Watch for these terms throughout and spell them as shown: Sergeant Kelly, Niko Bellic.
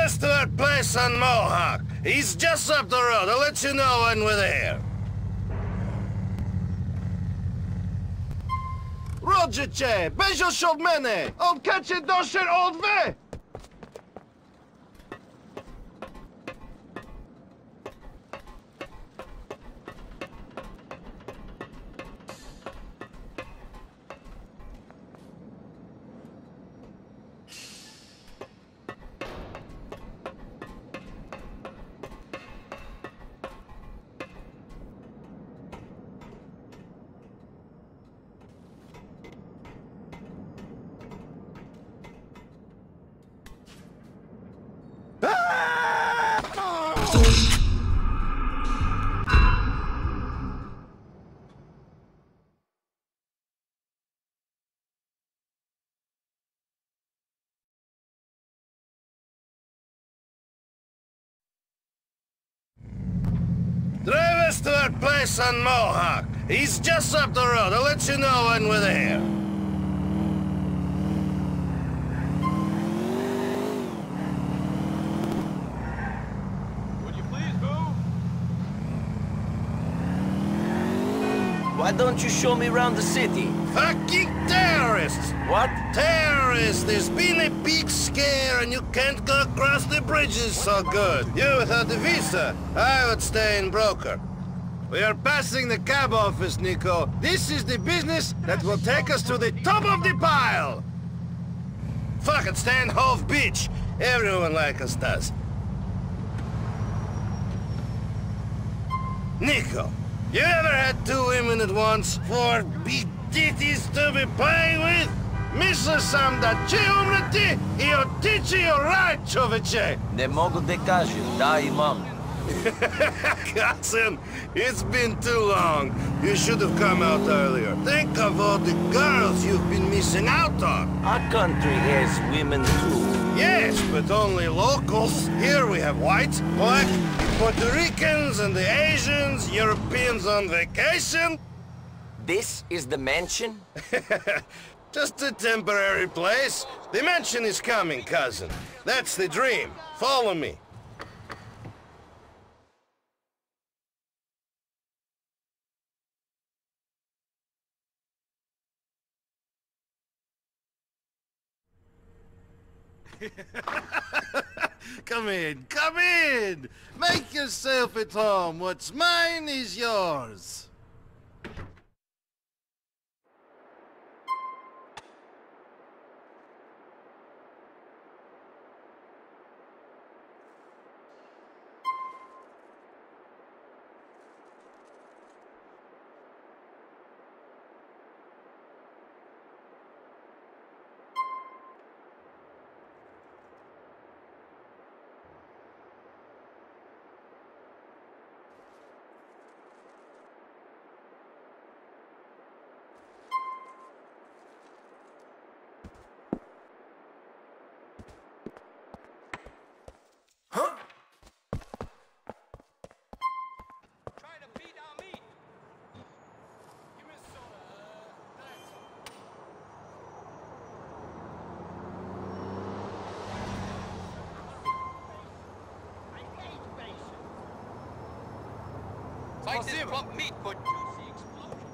us to that place on Mohawk. He's just up the road. I'll let you know when we're there. Roger, Che. Bejo Shobmene. Old Kache Dosher Old Ve. Drive us to that place on Mohawk. He's just up the road. I'll let you know when we're there. Would you please move? Why don't you show me around the city? Fucking terrorists! What? Terrorists! There's been a big scare and you can't go across the bridges so good. You without a visa, I would stay in broker. We are passing the cab office, Nico. This is the business that will take us to the top of the pile! Fuck it, Stanhope Beach. Everyone like us does. Nico, you ever had two women at once? Four big ditties to be playing with? Misle sam da će umreti I otići oraj, čoveče! Ne mogu da kažem, da imam. Cousin, it's been too long. You should have come out earlier. Think of all the girls you've been missing out on. Our country has women too. Yes, but only locals. Here we have whites, black, Puerto Ricans and the Asians, Europeans on vacation. This is the mansion? Just a temporary place. The mansion is coming, cousin. That's the dream. Follow me. Come in, come in! Make yourself at home. What's mine is yours. I didn't want meat, but juicy explosion.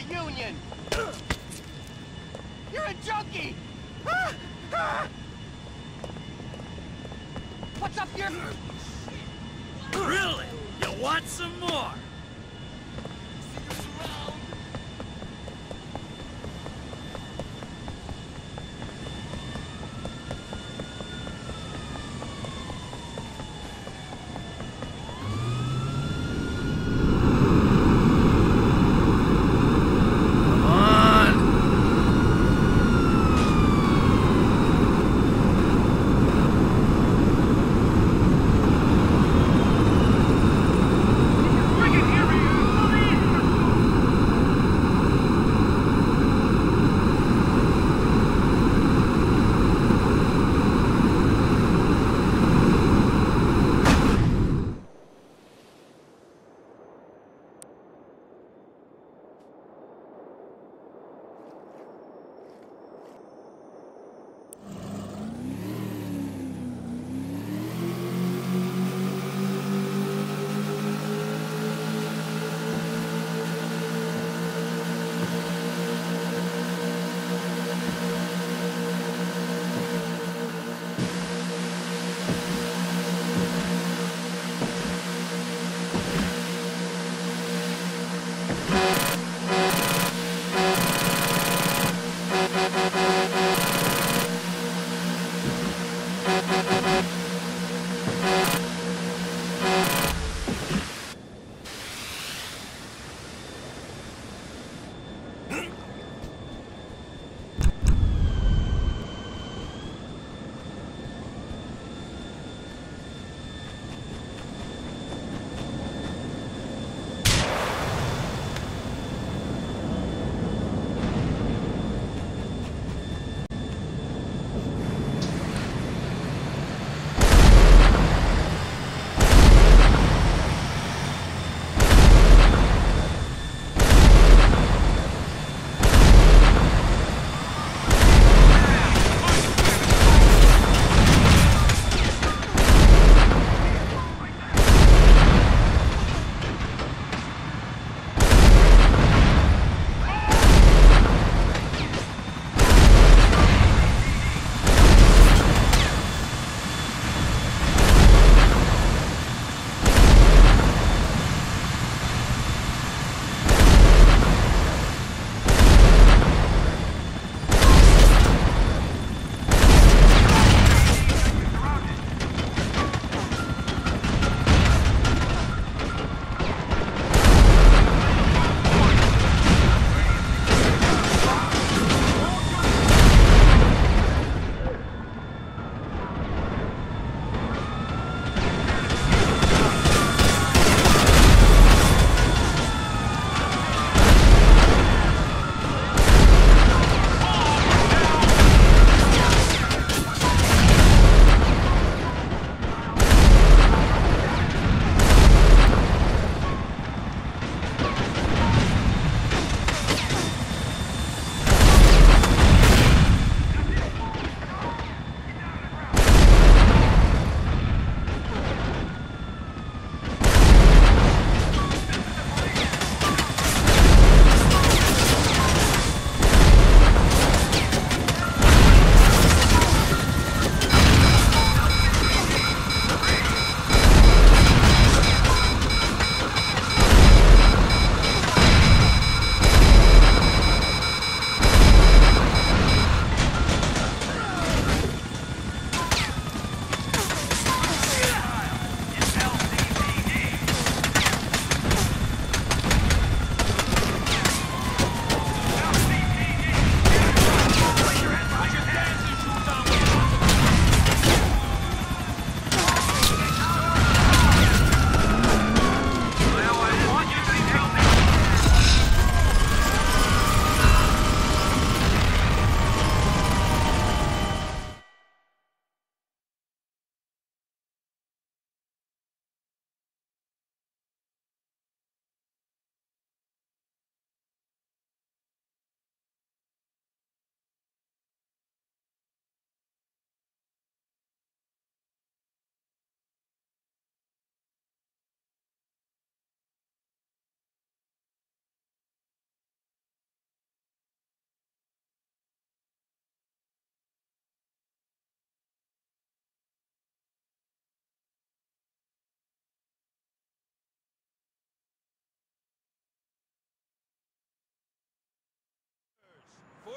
a union! You're a junkie! What's up here? Really? You want some more? Freaking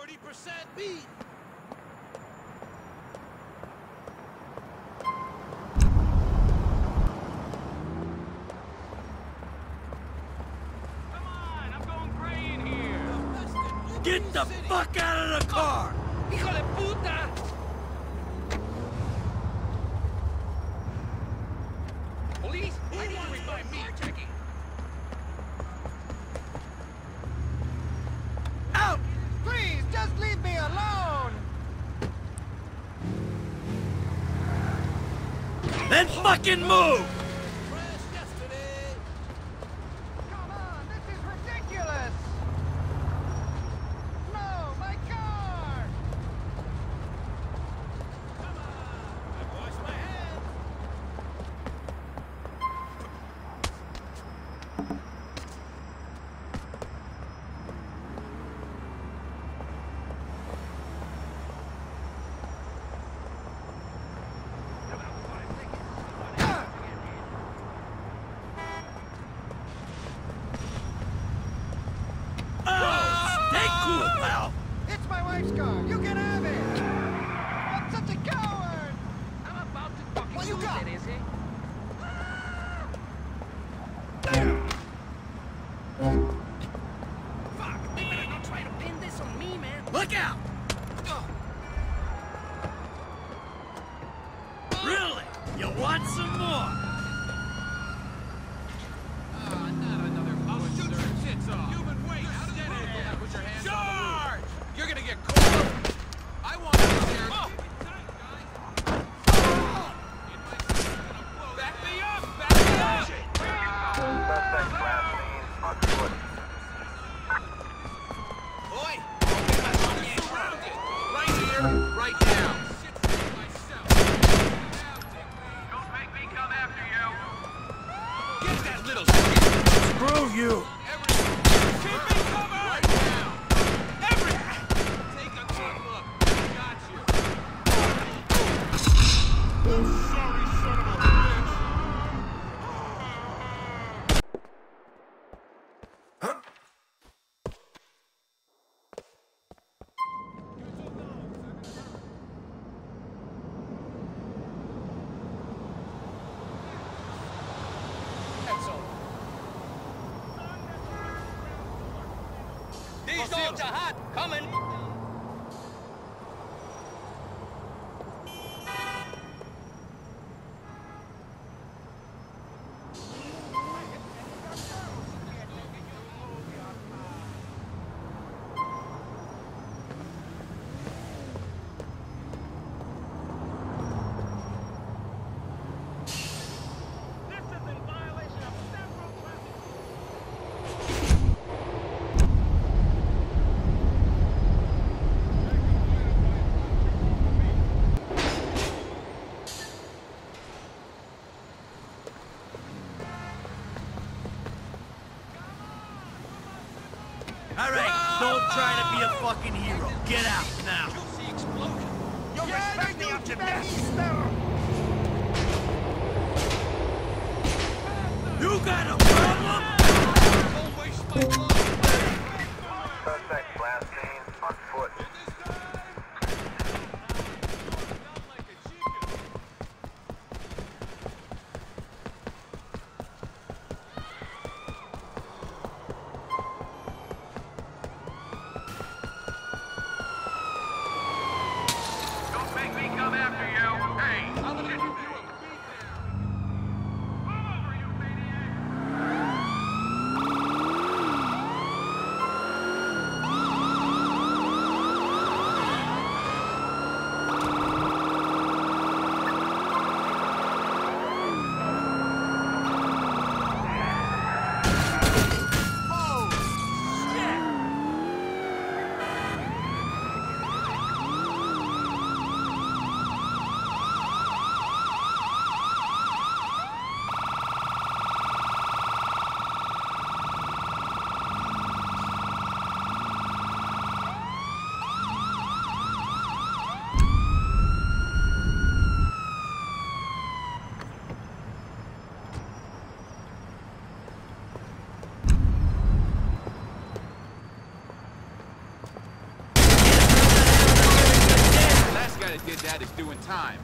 40% beat. Come on, I'm going gray in here. Get the fuck out of the car! Hijo de puta! Police, I'm worried by me checking. Just leave me alone! Then fucking move! Come on, this is ridiculous! No, my car! Come on, I've washed my hands! It's my wife's car. You can have it. I'm such a coward. I'm about to fucking what you got? It, is he? Fuck! They better not try to pin this on me, man. Look out! Really? You want some more? Right now. Don't make me come after you. Get that little shit. Screw you. Keep me covered. Right now. Take a good look. Got you. Sorry, son of a bitch. Huh? These dogs are hot! Coming! Don't try to be a fucking hero. Get out now. You'll see explosion. You'll respect the optimist. You got a problem? Don't waste my life. Suspect last seen on foot. doing time.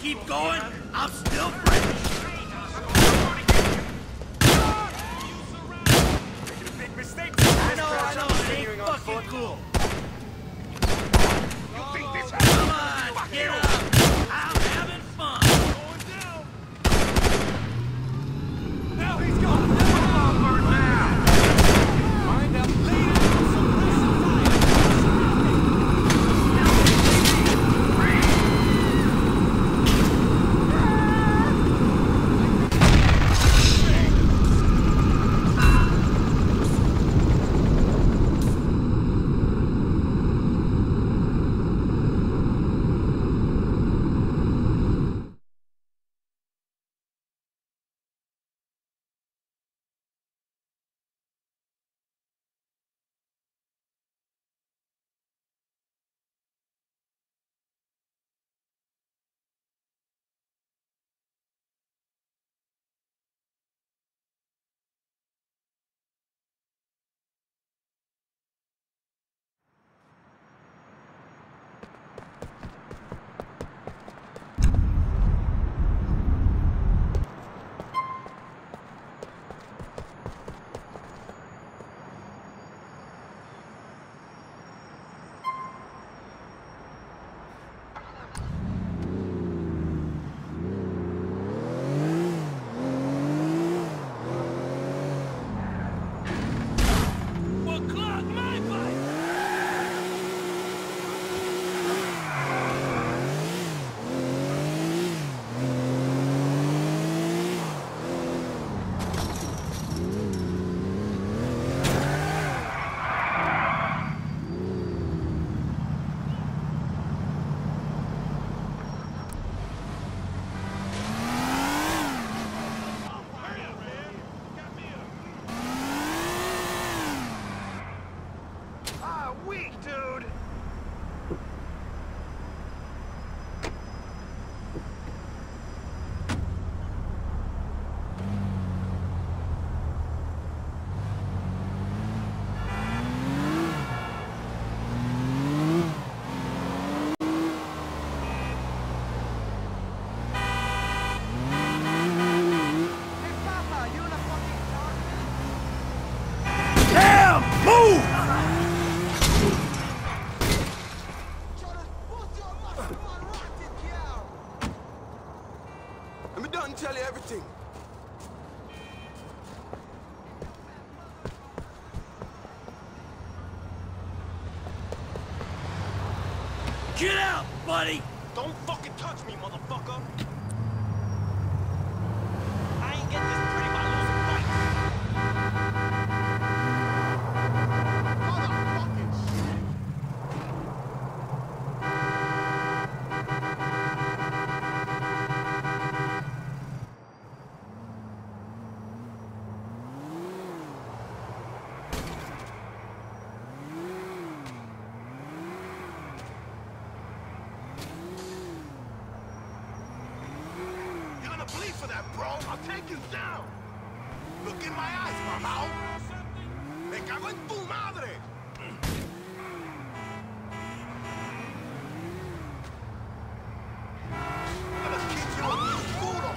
Keep going, I'm still fresh. I know, it ain't fucking cool. You think this happens? Come on, get up. I'm having fun. Now he's gone. Get out, buddy! Don't fucking touch me, motherfucker! I ain't getting this pretty by losing fights! Motherfucking shit. For that, bro, I'll take you down. Look in my eyes, mamao. Me cago en tu madre. I'm gonna keep you on your food, I'm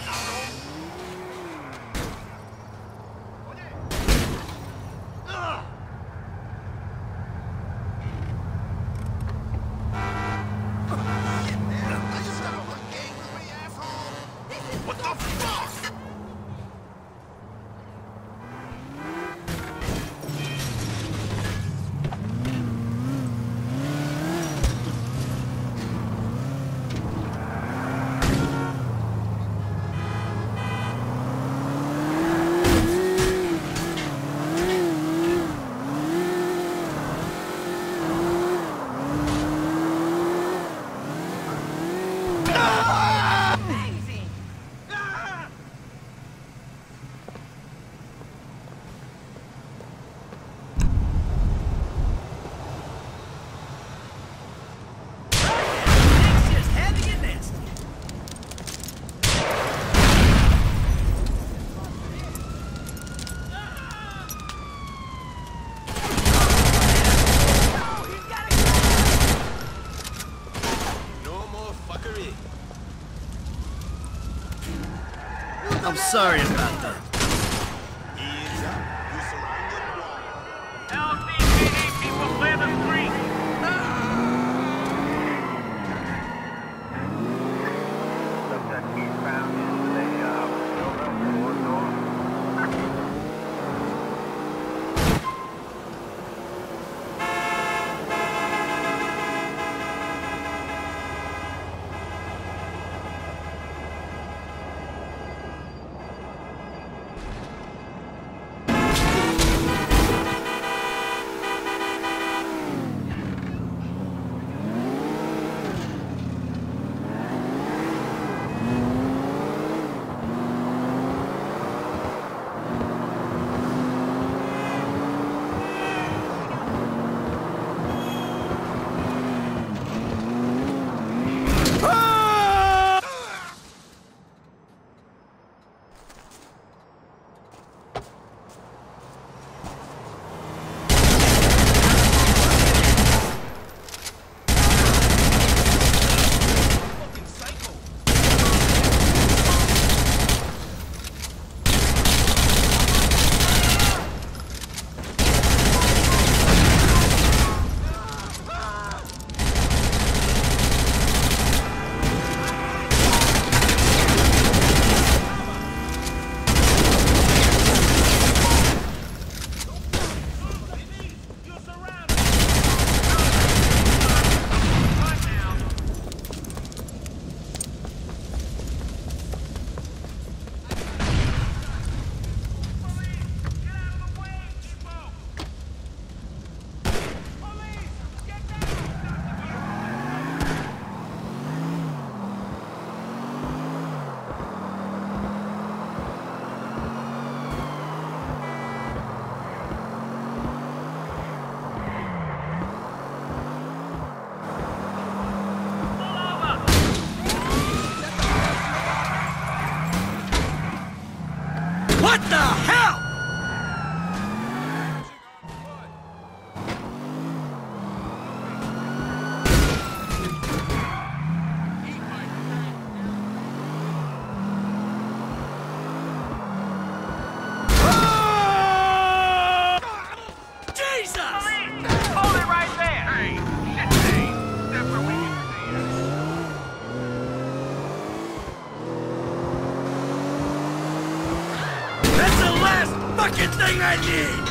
sorry about that. What the hell?! Fucking thing I need!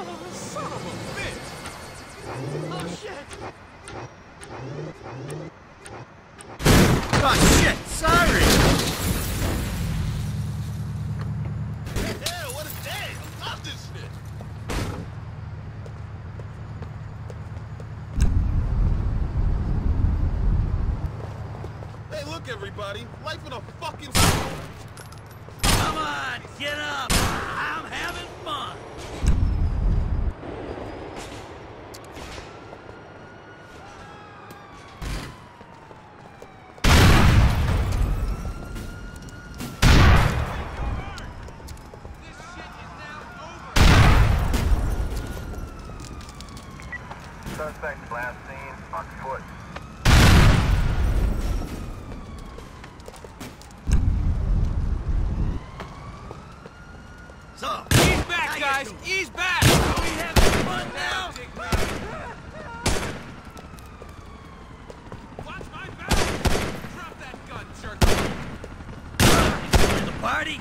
Oh, son of a bitch! Oh, shit! Oh, shit! Sorry! Hey, damn, what a day! I love this shit! Hey, look, everybody! Life in a fucking... Come on! Get up! I'm having fun! Suspect last seen on foot. So, ease back, guys! Ease back! Are we having fun now? Watch my back! Drop that gun, jerk! You join the party?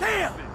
Damn!